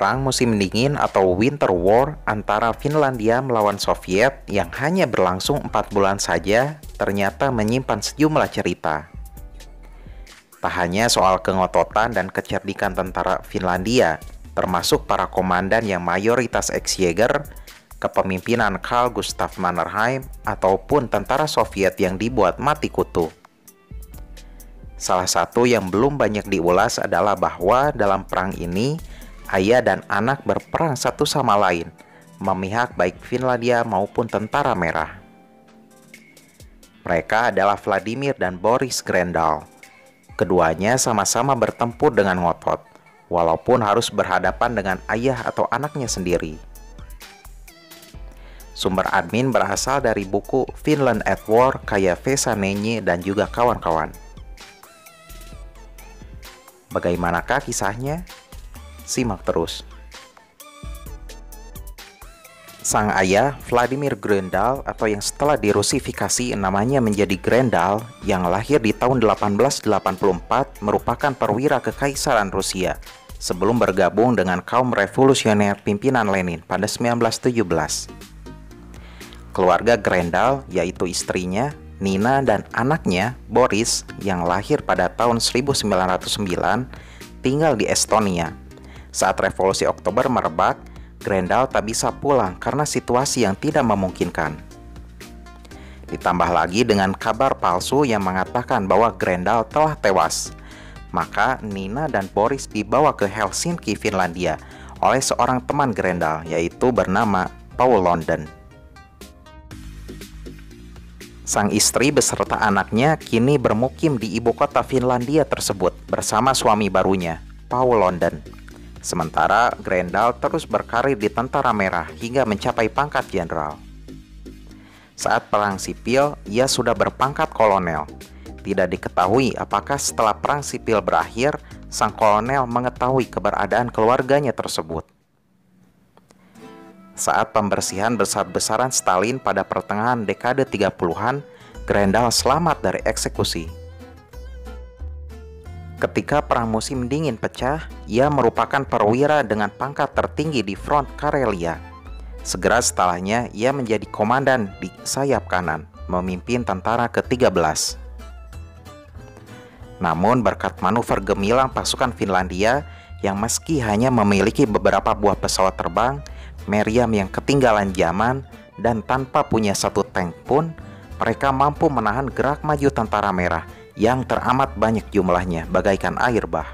Perang Musim Dingin atau Winter War antara Finlandia melawan Soviet yang hanya berlangsung 4 bulan saja ternyata menyimpan sejumlah cerita. Tak hanya soal kengototan dan kecerdikan tentara Finlandia, termasuk para komandan yang mayoritas ex-Jäger, kepemimpinan Carl Gustav Mannerheim, ataupun tentara Soviet yang dibuat mati kutu. Salah satu yang belum banyak diulas adalah bahwa dalam perang ini, ayah dan anak berperang satu sama lain, memihak baik Finlandia maupun Tentara Merah. Mereka adalah Vladimir dan Boris Grendahl. Keduanya sama-sama bertempur dengan ngotot, walaupun harus berhadapan dengan ayah atau anaknya sendiri. Sumber admin berasal dari buku Finland at War karya Vesa Nenye dan juga kawan-kawan. Bagaimanakah kisahnya? Simak terus. Sang ayah, Vladimir Grendahl atau yang setelah dirusifikasi namanya menjadi Grendahl, yang lahir di tahun 1884, merupakan perwira kekaisaran Rusia sebelum bergabung dengan kaum revolusioner pimpinan Lenin pada 1917. Keluarga Grendahl yaitu istrinya Nina dan anaknya Boris yang lahir pada tahun 1909 tinggal di Estonia. Saat revolusi Oktober merebak, Grendahl tak bisa pulang karena situasi yang tidak memungkinkan. Ditambah lagi dengan kabar palsu yang mengatakan bahwa Grendahl telah tewas. Maka Nina dan Boris dibawa ke Helsinki, Finlandia oleh seorang teman Grendahl yaitu bernama Paul London. Sang istri beserta anaknya kini bermukim di ibu kota Finlandia tersebut bersama suami barunya, Paul London. Sementara Grendahl terus berkarir di Tentara Merah hingga mencapai pangkat jenderal. Saat perang sipil, ia sudah berpangkat kolonel. Tidak diketahui apakah setelah perang sipil berakhir, sang kolonel mengetahui keberadaan keluarganya tersebut. Saat pembersihan besar-besaran Stalin pada pertengahan dekade 30-an, Grendahl selamat dari eksekusi. Ketika Perang Musim Dingin pecah, ia merupakan perwira dengan pangkat tertinggi di front Karelia. Segera setelahnya, ia menjadi komandan di sayap kanan, memimpin tentara ke-13. Namun berkat manuver gemilang pasukan Finlandia, yang meski hanya memiliki beberapa buah pesawat terbang, meriam yang ketinggalan zaman, dan tanpa punya satu tank pun, mereka mampu menahan gerak maju Tentara Merah yang teramat banyak jumlahnya bagaikan air bah.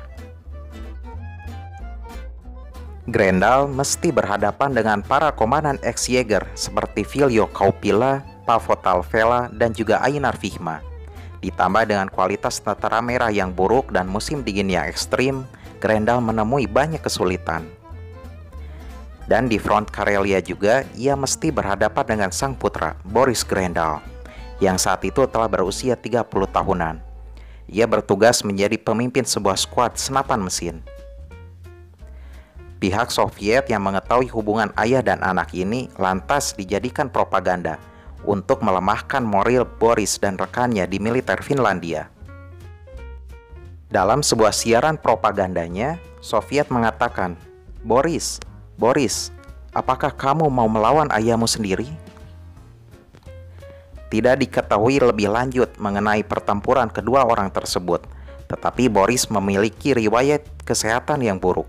Grendahl mesti berhadapan dengan para komandan ex-Jäger seperti Filio Kaupila, Pavotal Vela, dan juga Ainar Vihma. Ditambah dengan kualitas Tentara Merah yang buruk dan musim dingin yang ekstrim, Grendahl menemui banyak kesulitan. Dan di front Karelia juga, ia mesti berhadapan dengan sang putra, Boris Grendahl, yang saat itu telah berusia 30 tahunan. Ia bertugas menjadi pemimpin sebuah skuad senapan mesin. Pihak Soviet yang mengetahui hubungan ayah dan anak ini lantas dijadikan propaganda untuk melemahkan moral Boris dan rekannya di militer Finlandia. Dalam sebuah siaran propagandanya, Soviet mengatakan, Boris, apakah kamu mau melawan ayahmu sendiri? Tidak diketahui lebih lanjut mengenai pertempuran kedua orang tersebut, tetapi Boris memiliki riwayat kesehatan yang buruk.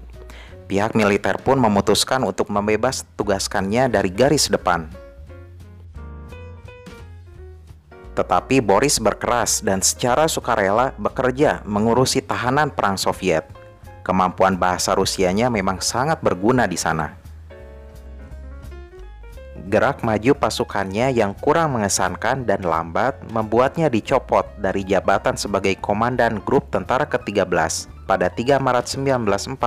Pihak militer pun memutuskan untuk membebas tugaskannya dari garis depan. Tetapi Boris berkeras dan secara sukarela bekerja mengurusi tahanan perang Soviet. Kemampuan bahasa Rusianya memang sangat berguna di sana. Gerak maju pasukannya yang kurang mengesankan dan lambat membuatnya dicopot dari jabatan sebagai komandan grup tentara ke-13 pada 3 Maret 1940.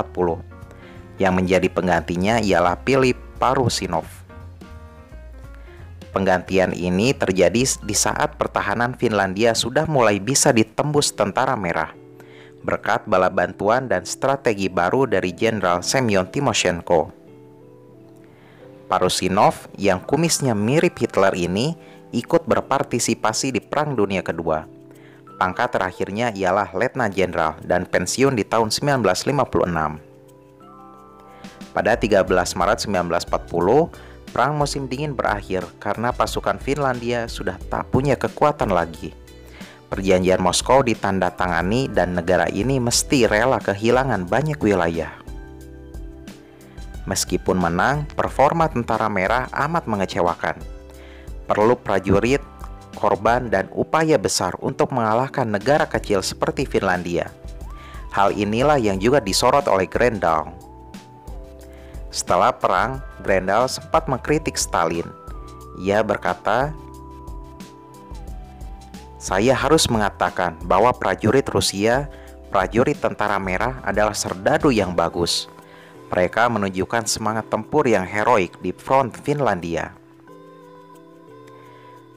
Yang menjadi penggantinya ialah Philip Parusinov. Penggantian ini terjadi di saat pertahanan Finlandia sudah mulai bisa ditembus Tentara Merah, berkat bala bantuan dan strategi baru dari Jenderal Semyon Timoshenko. Parusinov yang kumisnya mirip Hitler ini ikut berpartisipasi di Perang Dunia Kedua. Pangkat terakhirnya ialah Letnan Jenderal dan pensiun di tahun 1956. Pada 13 Maret 1940, Perang Musim Dingin berakhir karena pasukan Finlandia sudah tak punya kekuatan lagi. Perjanjian Moskow ditandatangani dan negara ini mesti rela kehilangan banyak wilayah. Meskipun menang, performa Tentara Merah amat mengecewakan. Perlu prajurit, korban, dan upaya besar untuk mengalahkan negara kecil seperti Finlandia. Hal inilah yang juga disorot oleh Grendahl. Setelah perang, Grendahl sempat mengkritik Stalin. Ia berkata, "Saya harus mengatakan bahwa prajurit Rusia, prajurit Tentara Merah adalah serdadu yang bagus. Mereka menunjukkan semangat tempur yang heroik di front Finlandia.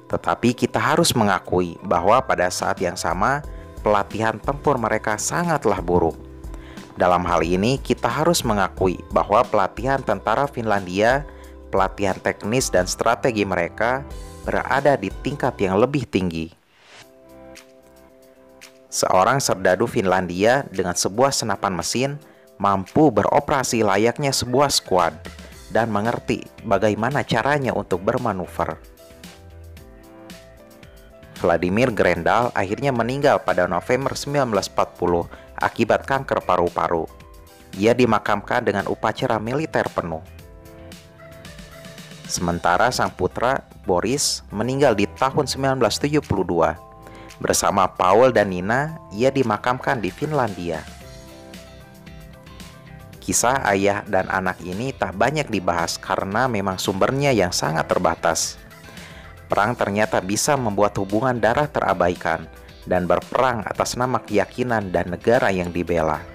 Tetapi kita harus mengakui bahwa pada saat yang sama, pelatihan tempur mereka sangatlah buruk. Dalam hal ini, kita harus mengakui bahwa pelatihan tentara Finlandia, pelatihan teknis dan strategi mereka berada di tingkat yang lebih tinggi." Seorang serdadu Finlandia dengan sebuah senapan mesin mampu beroperasi layaknya sebuah skuad dan mengerti bagaimana caranya untuk bermanuver. Vladimir Grendahl akhirnya meninggal pada November 1940 akibat kanker paru-paru. Ia dimakamkan dengan upacara militer penuh. Sementara sang putra, Boris, meninggal di tahun 1972. Bersama Paul dan Nina, ia dimakamkan di Finlandia. Kisah ayah dan anak ini tak banyak dibahas karena memang sumbernya yang sangat terbatas. Perang ternyata bisa membuat hubungan darah terabaikan dan berperang atas nama keyakinan dan negara yang dibela.